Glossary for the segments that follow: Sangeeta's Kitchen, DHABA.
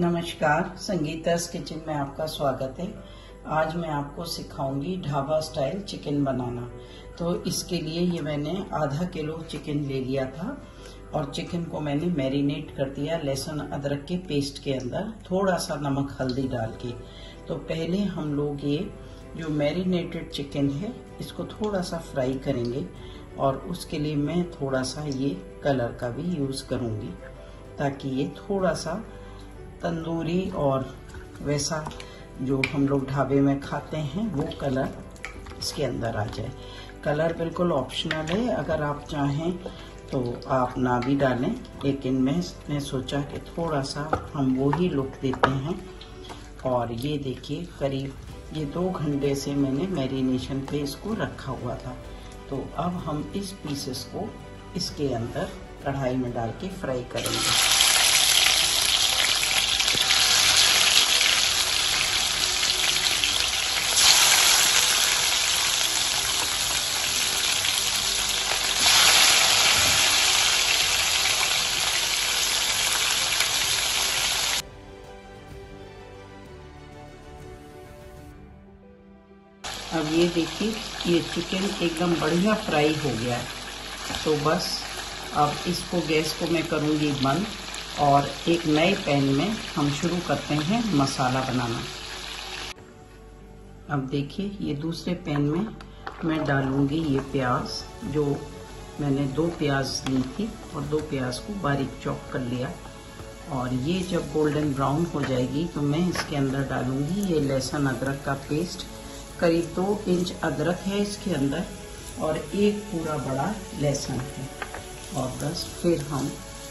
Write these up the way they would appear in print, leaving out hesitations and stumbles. नमस्कार, संगीता's किचन में आपका स्वागत है। आज मैं आपको सिखाऊंगी ढाबा स्टाइल चिकन बनाना। तो इसके लिए ये मैंने आधा किलो चिकन ले लिया था और चिकन को मैंने मैरिनेट कर दिया लहसुन अदरक के पेस्ट के अंदर, थोड़ा सा नमक हल्दी डाल के। तो पहले हम लोग ये जो मैरिनेटेड चिकन है इसको थोड़ा सा फ्राई करेंगे और उसके लिए मैं थोड़ा सा ये कलर का भी यूज़ करूँगी ताकि ये थोड़ा सा तंदूरी और वैसा जो हम लोग ढाबे में खाते हैं वो कलर इसके अंदर आ जाए। कलर बिल्कुल ऑप्शनल है, अगर आप चाहें तो आप ना भी डालें, लेकिन मैं सोचा कि थोड़ा सा हम वो ही लुक देते हैं। और ये देखिए, करीब ये 2 घंटे से मैंने मैरिनेशन पे इसको रखा हुआ था। तो अब हम इस पीसेस को इसके अंदर कढ़ाई में डाल के फ्राई करेंगे। अब ये देखिए, ये चिकन एकदम बढ़िया फ्राई हो गया है। तो बस अब इसको, गैस को मैं करूँगी बंद और एक नए पैन में हम शुरू करते हैं मसाला बनाना। अब देखिए, ये दूसरे पैन में मैं डालूँगी ये प्याज, जो मैंने 2 प्याज ली थी और 2 प्याज को बारीक चॉप कर लिया। और ये जब गोल्डन ब्राउन हो जाएगी तो मैं इसके अंदर डालूँगी ये लहसुन अदरक का पेस्ट। करीब 2 इंच अदरक है इसके अंदर और एक पूरा बड़ा लहसुन है। और बस फिर हम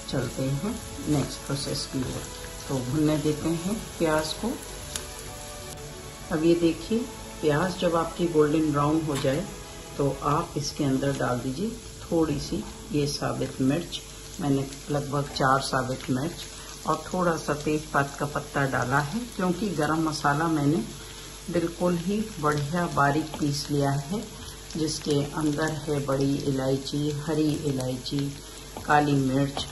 चलते हैं नेक्स्ट प्रोसेस की ओर। तो भुनने देते हैं प्याज को। अब ये देखिए, प्याज जब आपकी गोल्डन ब्राउन हो जाए तो आप इसके अंदर डाल दीजिए थोड़ी सी ये साबुत मिर्च। मैंने लगभग 4 साबुत मिर्च और थोड़ा सा तेजपात का पत्ता डाला है, क्योंकि गरम मसाला मैंने बिल्कुल ही बढ़िया बारीक पीस लिया है, जिसके अंदर है बड़ी इलायची, हरी इलायची, काली मिर्च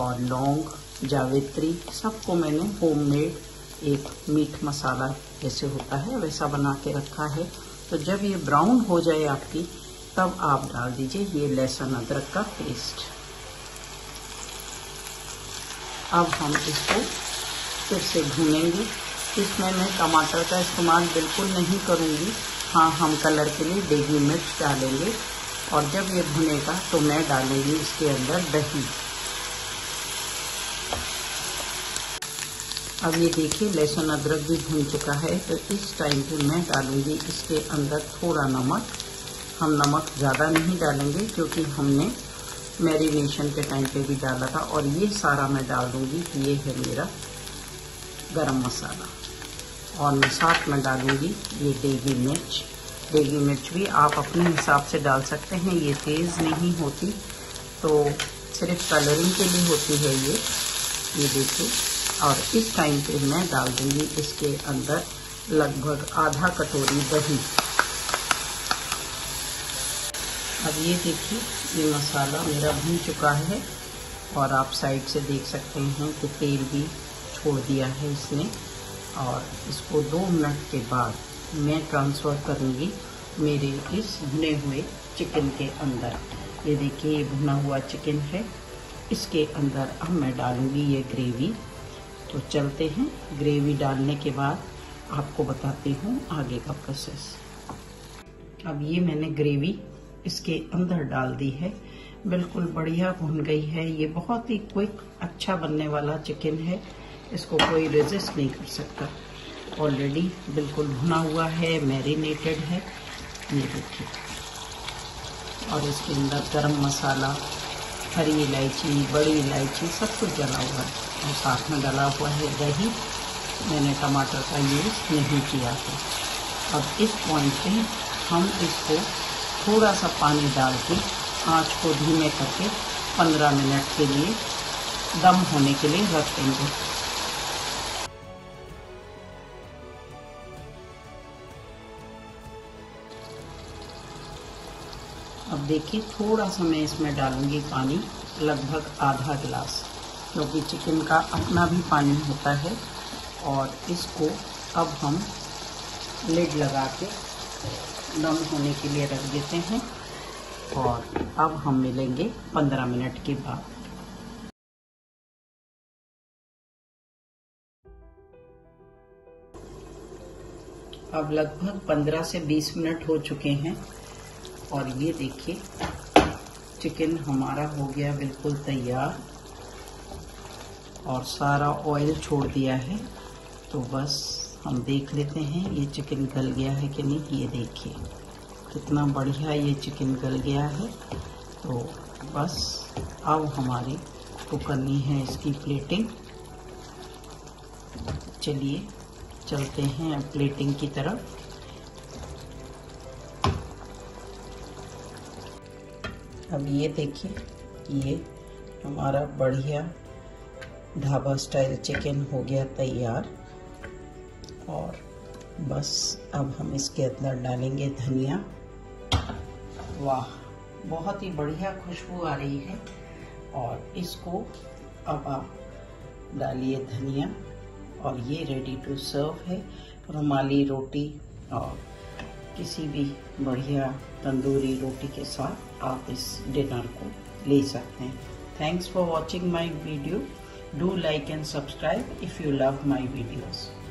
और लौंग, जावित्री। सबको मैंने होममेड एक मीट मसाला जैसे होता है वैसा बना के रखा है। तो जब ये ब्राउन हो जाए आपकी, तब आप डाल दीजिए ये लहसुन अदरक का पेस्ट। अब हम इसको फिर से भूनेंगे। इसमें मैं टमाटर का इस्तेमाल बिल्कुल नहीं करूँगी। हाँ, हम कलर के लिए देगी मिर्च डालेंगे। और जब ये भुनेगा तो मैं डालूँगी इसके अंदर दही। अब ये देखिए, लहसुन अदरक भी भुन चुका है। तो इस टाइम पे मैं डालूँगी इसके अंदर थोड़ा नमक। हम नमक ज़्यादा नहीं डालेंगे क्योंकि हमने मैरिनेशन के टाइम पे भी डाला था। और ये सारा मैं डाल दूँगी कि ये है मेरा गरम मसाला। और मैं साथ में डालूंगी ये देगी मिर्च। देगी मिर्च भी आप अपने हिसाब से डाल सकते हैं, ये तेज़ नहीं होती, तो सिर्फ कलरिंग के लिए होती है ये देखिए। और इस टाइम पे मैं डाल दूंगी इसके अंदर लगभग आधा कटोरी दही। अब ये देखिए, ये मसाला मेरा भून चुका है और आप साइड से देख सकते हैं कि तेल भी छोड़ दिया है इसने। और इसको 2 मिनट के बाद मैं ट्रांसफ़र करूँगी मेरे इस भुने हुए चिकन के अंदर। ये देखिए, ये भुना हुआ चिकन है, इसके अंदर अब मैं डालूँगी ये ग्रेवी। तो चलते हैं, ग्रेवी डालने के बाद आपको बताती हूँ आगे का प्रोसेस। अब ये मैंने ग्रेवी इसके अंदर डाल दी है, बिल्कुल बढ़िया भुन गई है। ये बहुत ही क्विक अच्छा बनने वाला चिकन है, इसको कोई रेजिस्ट नहीं कर सकता। ऑलरेडी बिल्कुल भुना हुआ है, मैरिनेटेड है, ये देखिए। और इसके अंदर गरम मसाला, हरी इलायची, बड़ी इलायची, सब कुछ डाला हुआ है। और साथ में डाला हुआ है दही। मैंने टमाटर का यूज़ नहीं किया है। अब इस पॉइंट पे हम इसको थोड़ा सा पानी डाल के आँच को धीमे करके 15 मिनट के लिए दम होने के लिए रख देंगे। अब देखिए, थोड़ा सा मैं इसमें डालूंगी पानी, लगभग आधा गिलास। क्योंकि चिकन का अपना भी पानी होता है। और इसको अब हम लिड लगा के दम होने के लिए रख देते हैं और अब हम मिलेंगे 15 मिनट के बाद। अब लगभग 15 से 20 मिनट हो चुके हैं और ये देखिए चिकन हमारा हो गया बिल्कुल तैयार और सारा ऑयल छोड़ दिया है। तो बस हम देख लेते हैं ये चिकन गल गया है कि नहीं। ये देखिए कितना बढ़िया ये चिकन गल गया है। तो बस अब हमारे को करनी है इसकी प्लेटिंग। चलिए चलते हैं अब प्लेटिंग की तरफ। अब ये देखिए ये हमारा बढ़िया ढाबा स्टाइल चिकन हो गया तैयार। और बस अब हम इसके अंदर डालेंगे धनिया। वाह, बहुत ही बढ़िया खुशबू आ रही है। और इसको अब आप डालिए धनिया और ये रेडी टू सर्व है। रुमाली रोटी और किसी भी बढ़िया तंदूरी रोटी के साथ आप इस डिनर को ले सकते हैं। Thanks for watching my video. Do like and subscribe if you love my videos.